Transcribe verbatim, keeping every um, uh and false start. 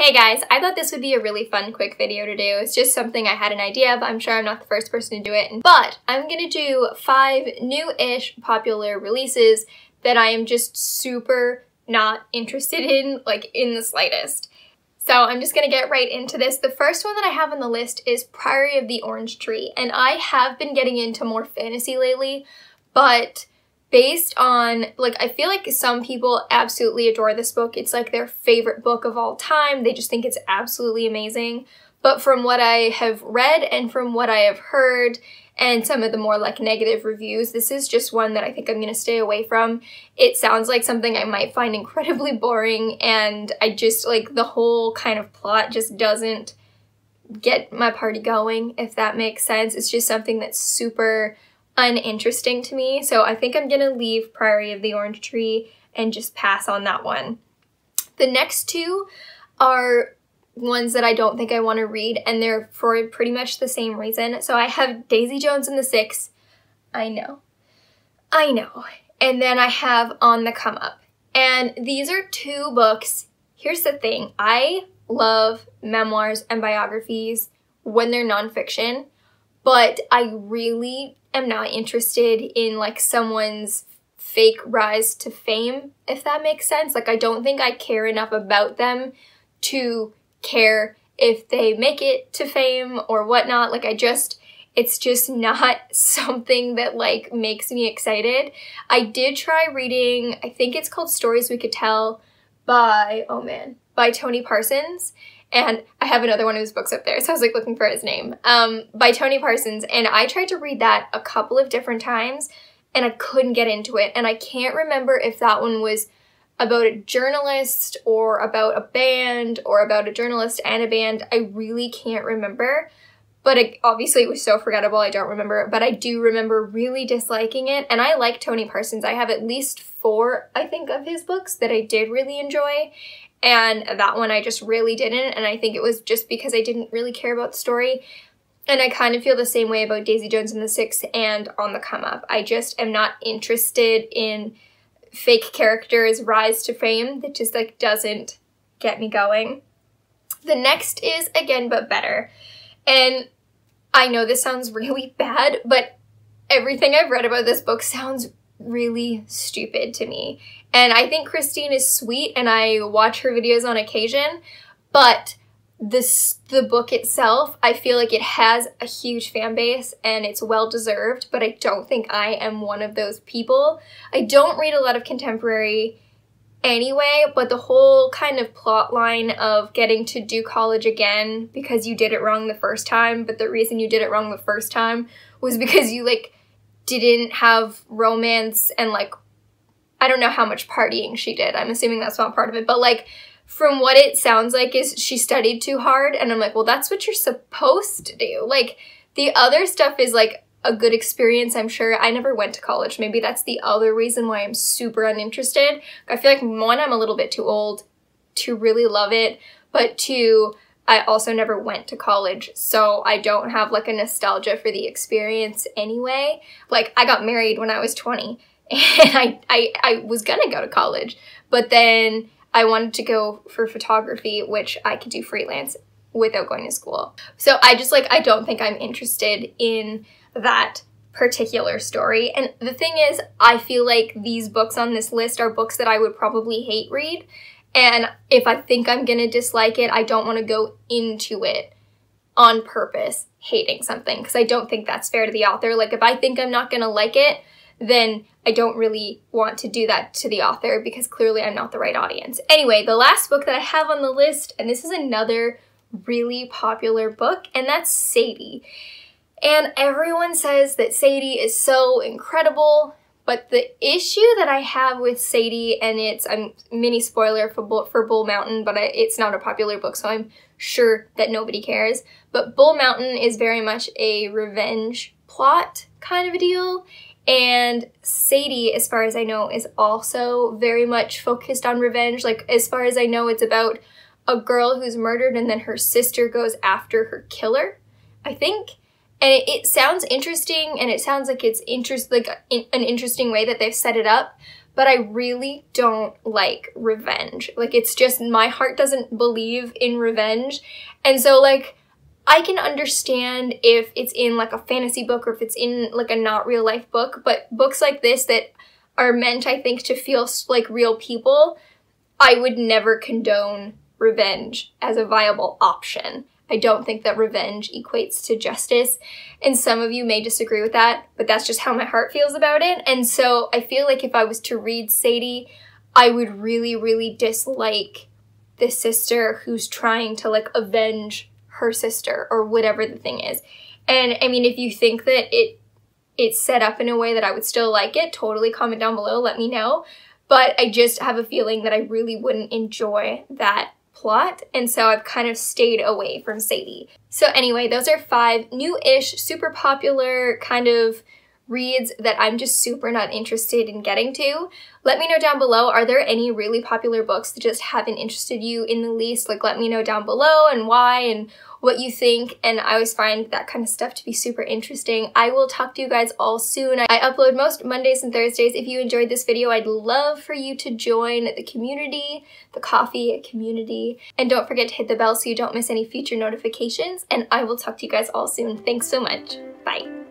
Hey guys, I thought this would be a really fun quick video to do. It's just something I had an idea of. I'm sure I'm not the first person to do it, but I'm gonna do five new-ish popular releases that I am just super not interested in, like in the slightest. So I'm just gonna get right into this. The first one that I have on the list is Priory of the Orange Tree, and I have been getting into more fantasy lately, but based on, like, I feel like some people absolutely adore this book. It's like their favorite book of all time. They just think it's absolutely amazing. But from what I have read and from what I have heard and some of the more like negative reviews, this is just one that I think I'm going to stay away from. It sounds like something I might find incredibly boring, and I just, like, the whole kind of plot just doesn't get my party going, if that makes sense. It's just something that's super uninteresting to me. So I think I'm going to leave Priory of the Orange Tree and just pass on that one. The next two are ones that I don't think I want to read, and they're for pretty much the same reason. So I have Daisy Jones and the Six. I know. I know. And then I have On the Come Up. And these are two books. Here's the thing. I love memoirs and biographies when they're nonfiction, but I really am not interested in like someone's fake rise to fame, if that makes sense. Like, I don't think I care enough about them to care if they make it to fame or whatnot. Like, I just, it's just not something that like makes me excited. I did try reading, I think it's called Stories We Could Tell by, oh man, by Tony Parsons. And I have another one of his books up there, so I was like looking for his name, um, by Tony Parsons. And I tried to read that a couple of different times and I couldn't get into it. And I can't remember if that one was about a journalist or about a band or about a journalist and a band. I really can't remember, but it, obviously it was so forgettable I don't remember it, but I do remember really disliking it. And I like Tony Parsons. I have at least four, I think, of his books that I did really enjoy, and that one I just really didn't, and I think it was just because I didn't really care about the story. And I kind of feel the same way about Daisy Jones and the Six and On the Come Up. I just am not interested in fake characters' rise to fame. That just like doesn't get me going. The next is Again But Better. And I know this sounds really bad, but everything I've read about this book sounds really stupid to me. And I think Christine is sweet and I watch her videos on occasion, but this, the book itself, I feel like it has a huge fan base and it's well deserved, but I don't think I am one of those people. I don't read a lot of contemporary anyway, but the whole kind of plot line of getting to do college again because you did it wrong the first time, but the reason you did it wrong the first time was because you like didn't have romance and like, I don't know how much partying she did. I'm assuming that's not part of it, but like, from what it sounds like is she studied too hard, and I'm like, well, that's what you're supposed to do. Like, the other stuff is like a good experience, I'm sure. I never went to college. Maybe that's the other reason why I'm super uninterested. I feel like, one, I'm a little bit too old to really love it, but two, I also never went to college, so I don't have like a nostalgia for the experience anyway. Like, I got married when I was twenty, and I, I, I was gonna go to college, but then I wanted to go for photography, which I could do freelance without going to school. So I just like, I don't think I'm interested in that particular story. And the thing is, I feel like these books on this list are books that I would probably hate read. And if I think I'm gonna dislike it, I don't wanna go into it on purpose hating something, because I don't think that's fair to the author. Like, if I think I'm not gonna like it, then I don't really want to do that to the author, because clearly I'm not the right audience. Anyway, the last book that I have on the list, and this is another really popular book, and that's Sadie. And everyone says that Sadie is so incredible, but the issue that I have with Sadie, and it's a mini spoiler for Bull, for Bull Mountain, but I, it's not a popular book, so I'm sure that nobody cares, but Bull Mountain is very much a revenge plot kind of a deal. And Sadie, as far as I know, is also very much focused on revenge. Like, as far as I know, it's about a girl who's murdered and then her sister goes after her killer, I think. And it, it sounds interesting, and it sounds like it's interest like in, an interesting way that they've set it up. but I really don't like revenge. Like, it's just, my heart doesn't believe in revenge. And so, like, I can understand if it's in, like, a fantasy book or if it's in, like, a not real life book, but books like this that are meant, I think, to feel like real people, I would never condone revenge as a viable option. I don't think that revenge equates to justice, and some of you may disagree with that, but that's just how my heart feels about it. And so I feel like if I was to read Sadie, I would really, really dislike the sister who's trying to, like, avenge her sister or whatever the thing is. And I mean, if you think that it it's set up in a way that I would still like it, totally comment down below, let me know. But I just have a feeling that I really wouldn't enjoy that plot, and so I've kind of stayed away from Sadie. So anyway, those are five new-ish, super popular kind of reads that I'm just super not interested in getting to. Let me know down below, are there any really popular books that just haven't interested you in the least? Like, let me know down below and why and what you think, and I always find that kind of stuff to be super interesting. I will talk to you guys all soon. I upload most Mondays and Thursdays. If you enjoyed this video, I'd love for you to join the community, the coffee community, and don't forget to hit the bell so you don't miss any future notifications, and I will talk to you guys all soon. Thanks so much. Bye.